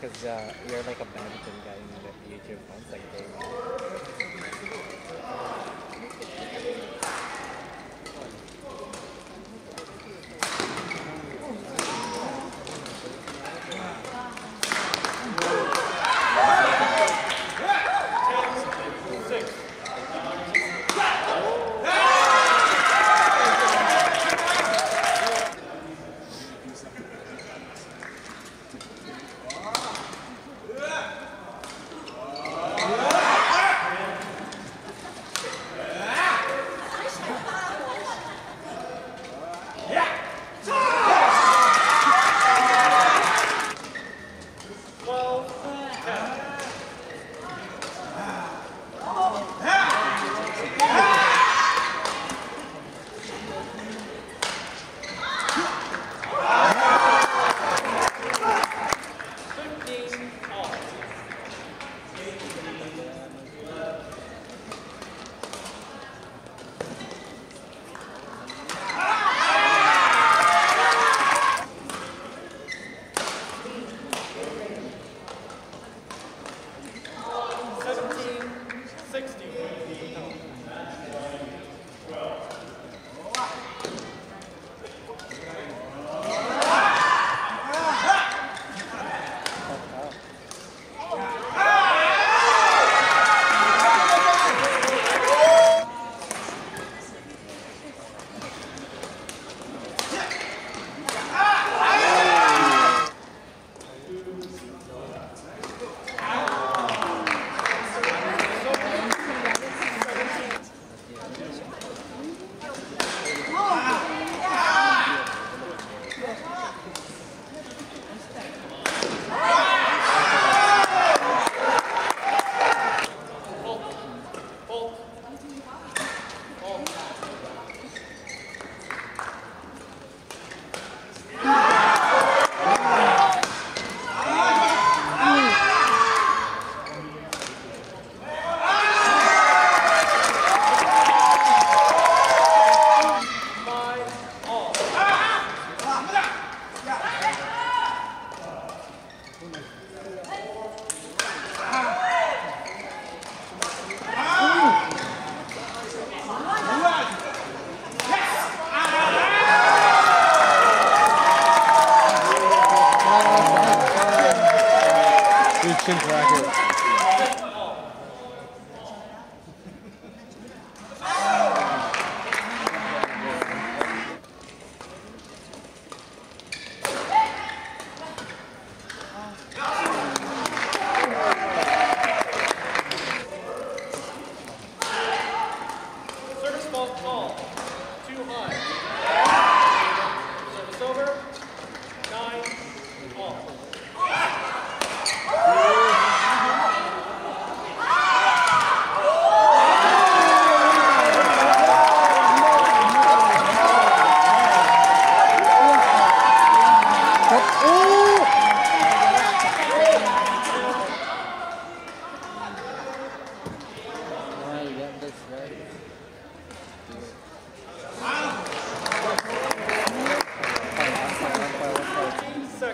because you're like a badminton guy in the YouTube ones, like day one.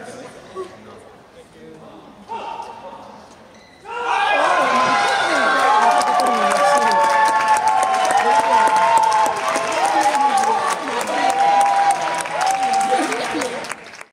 Seconds.